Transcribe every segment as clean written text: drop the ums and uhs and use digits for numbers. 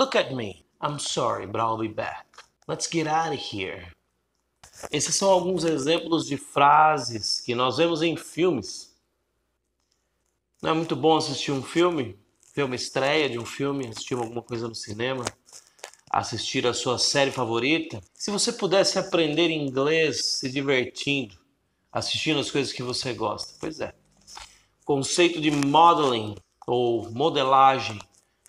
Look at me. I'm sorry, but I'll be back. Let's get out of here. Esses são alguns exemplos de frases que nós vemos em filmes. Não é muito bom assistir um filme? Ver uma estreia de um filme, assistir alguma coisa no cinema, assistir a sua série favorita. Se você pudesse aprender inglês se divertindo, assistindo as coisas que você gosta. Pois é. O conceito de modeling ou modelagem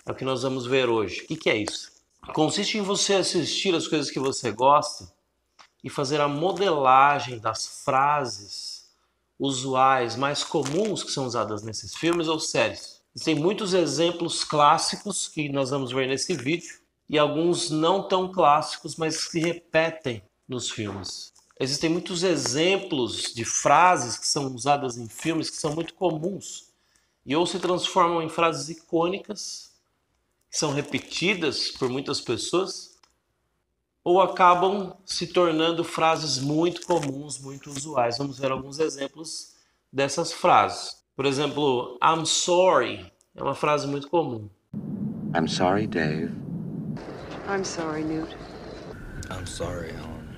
é o que nós vamos ver hoje. O que é isso? Consiste em você assistir as coisas que você gosta e fazer a modelagem das frases usuais mais comuns que são usadas nesses filmes ou séries. Existem muitos exemplos clássicos que nós vamos ver nesse vídeo e alguns não tão clássicos, mas que repetem nos filmes. Existem muitos exemplos de frases que são usadas em filmes que são muito comuns e ou se transformam em frases icônicas, que são repetidas por muitas pessoas, ou acabam se tornando frases muito comuns, muito usuais. Vamos ver alguns exemplos dessas frases. Por exemplo, I'm sorry é uma frase muito comum. I'm sorry, Dave. I'm sorry, Newt. I'm sorry, Ellen.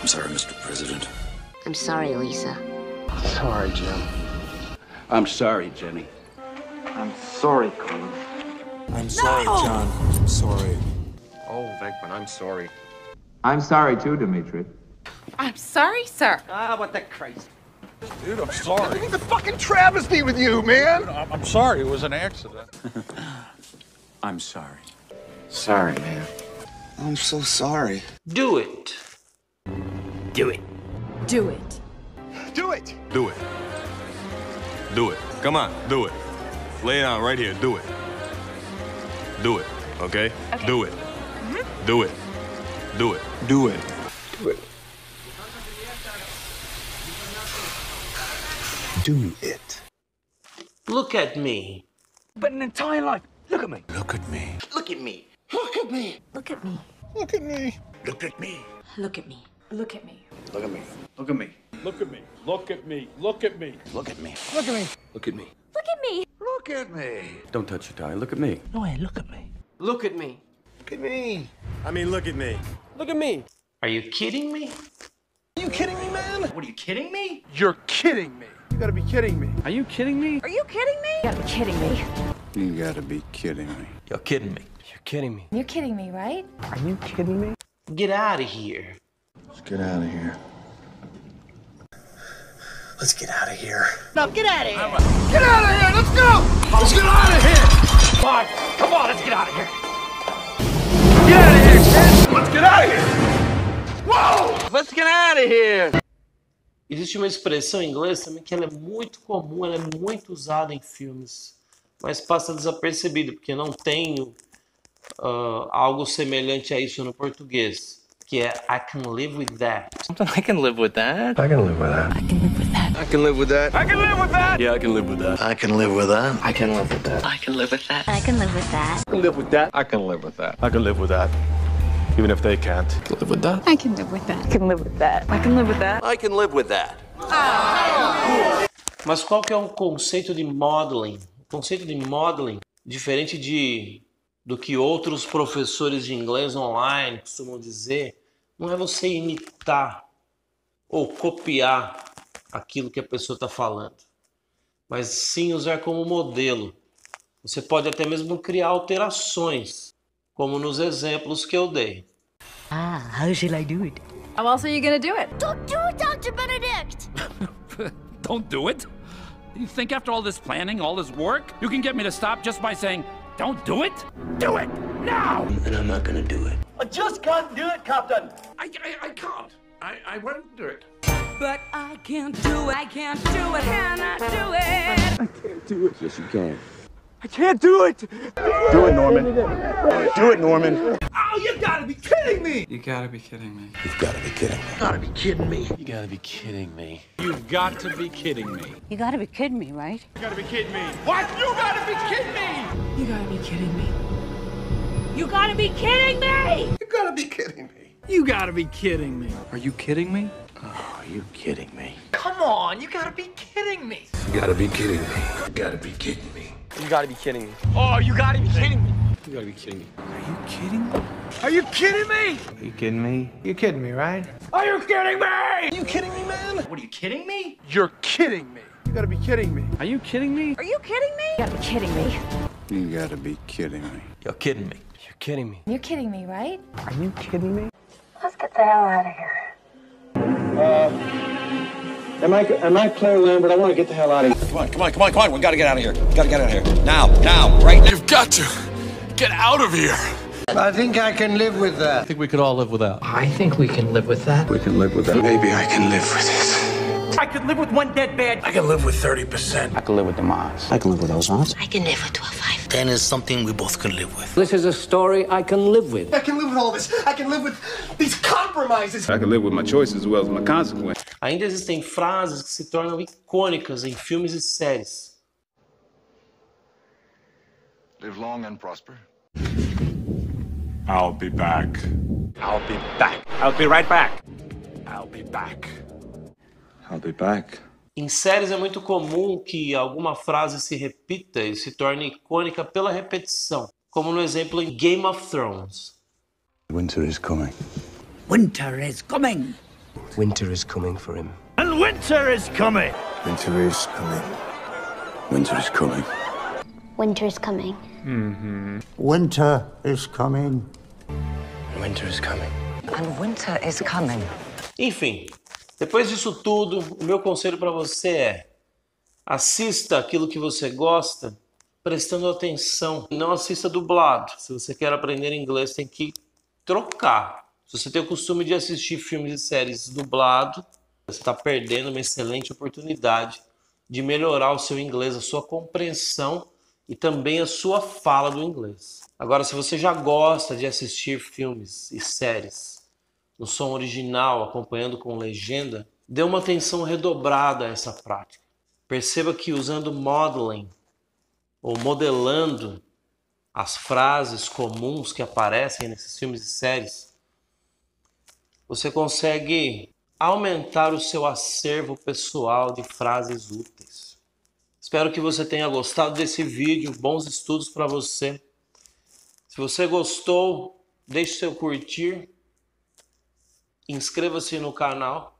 I'm sorry, Mr. President. I'm sorry, Lisa. I'm sorry, Jim. I'm sorry, Jenny. I'm sorry, Colin. I'm sorry, John. I'm sorry. Oh, Venkman, I'm sorry. I'm sorry too, Dimitri. I'm sorry, sir. Ah, what the Christ. Dude, I'm sorry. Look at the fucking travesty with you, man. Dude, I'm sorry. It was an accident. I'm sorry. Sorry, man. I'm so sorry. Do it. Do it. Do it. Do it. Do it. Do it. Come on, do it. Lay it on right here. Do it. Do it. Okay? Okay. Do it. Mm-hmm. Do it. Do it. Do it. Do it. Do it. Look at me. But an entire life. Look at me. Look at me. Look at me. Look at me. Look at me. Look at me. Look at me. Look at me. Look at me. Look at me. Look at me. Look at me. Look at me. Look at me. Look at me. Look at me. Look at me. Look at me. Look at me. Don't touch your tie. Look at me. No way. Look at me. Look at me. Look at me. I mean, look at me. Look at me. Are you kidding me? Are you kidding me, man? What, are you kidding me? You're kidding me. You gotta be kidding me. Are you kidding me? Are you kidding me? You gotta be kidding me. You gotta be kidding me. You're kidding me. You're kidding me. You're kidding me, right? Are you kidding me? Get out of here. Let's get out of here. Let's get out of here. No, get out of here. Get out of here. Let's go. Let's get out of here. Come on. Come on, let's get out of here. Get out of here, kid. Let's get out of here. Whoa! Let's get out of here. Existe uma expressão em inglês também que ela é muito comum, ela é muito usada em filmes, mas passa desapercebido, porque não tenho algo semelhante a isso no português, que é I can live with that. I can live with that. I can live with that. I can live with that. I can live with that. I can live with that. Yeah, I can live with that. I can live with that. I can live with that. I can live with that. I can live with that. I can live with that. I can live with that. I can live with that. Even if they can't. I can live with that. I can live with that. I can live with that. I can live with that. I can live with that. Mas qual que é o conceito de modeling? O conceito de modeling, diferente do que outros professores de inglês online costumam dizer, não é você imitar ou copiar aquilo que a pessoa está falando, mas sim usar como modelo. Você pode até mesmo criar alterações, como nos exemplos que eu dei. Ah, how shall I do it? How else are you gonna do it? Don't do it, Dr. Benedict! Don't do it? You think after all this planning, all this work, you can get me to stop just by saying, don't do it? Do it! Now! And I'm not gonna do it. I just can't do it, Captain! I can't. I won't do it. But I can't do it. I can't do it. Can I do it? I can't do it. Yes, you can. I can't do it! Do it, Norman. Do it, Norman. Oh, you gotta be kidding me! You gotta be kidding me. You've gotta be kidding me. You gotta be kidding me. You gotta be kidding me. You've got to be kidding me. You gotta be kidding me, right? You gotta be kidding me. What? You gotta be kidding me! You gotta be kidding me. You gotta be kidding me! You gotta be kidding me. You gotta be kidding me. Are you kidding me? Oh, are you kidding me? Come on, you gotta be kidding me. You gotta be kidding me. You gotta be kidding me. You gotta be kidding me. Oh, you gotta be kidding me. You gotta be kidding me. Are you kidding me? Are you kidding me? Are you kidding me? You're kidding me, right? Are you kidding me? Are you kidding me, man? What, are you kidding me? You're kidding me. You gotta be kidding me. Are you kidding me? Are you kidding me? You gotta be kidding me. You gotta be kidding me. You're kidding me. You're kidding me. You're kidding me, right? Are you kidding me? Let's get the hell out of here. Am I Claire Lambert? I want to get the hell out of here. Come on. We gotta get out of here. Gotta get out of here. Now, right now. You've got to get out of here. I think I can live with that. I think we could all live with that. I think we can live with that. We can live with that. Maybe I can live with it. I could live with one dead man. I can live with 30%. I can live with the mods. I can live with those odds. I can live with 12-5. 10 is something we both can live with. This is a story I can live with. I can live with all this. I can live with these compromises. I can live with my choices as well as my consequences. Ainda existem frases que se tornam icônicas em filmes e séries. Live long and prosper. I'll be back. I'll be back. I'll be right back. I'll be back. I'll be back. Em séries é muito comum que alguma frase se repita e se torne icônica pela repetição, como no exemplo em Game of Thrones. Winter is coming. Winter is coming. Winter is coming for him. And winter is coming. Winter is coming. Winter is coming. Winter is coming. Mm-hmm. Winter is coming. Winter is coming. And winter is coming. Enfim. Depois disso tudo, o meu conselho para você é: assista aquilo que você gosta, prestando atenção. Não assista dublado. Se você quer aprender inglês, tem que trocar. Se você tem o costume de assistir filmes e séries dublado, você está perdendo uma excelente oportunidade de melhorar o seu inglês, a sua compreensão e também a sua fala do inglês. Agora, se você já gosta de assistir filmes e séries no som original, acompanhando com legenda, dê uma atenção redobrada a essa prática. Perceba que usando modeling, ou modelando as frases comuns que aparecem nesses filmes e séries, você consegue aumentar o seu acervo pessoal de frases úteis. Espero que você tenha gostado desse vídeo, bons estudos para você. Se você gostou, deixe seu curtir. Inscreva-se no canal,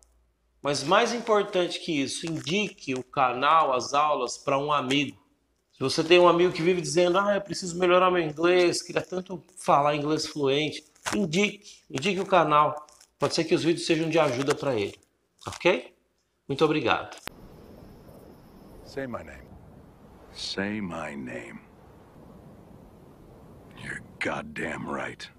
mas mais importante que isso, indique o canal, as aulas, para um amigo. Se você tem um amigo que vive dizendo, eu preciso melhorar meu inglês, queria tanto falar inglês fluente, indique o canal. Pode ser que os vídeos sejam de ajuda para ele, ok? Muito obrigado. Say my name. Say my name. You're goddamn right.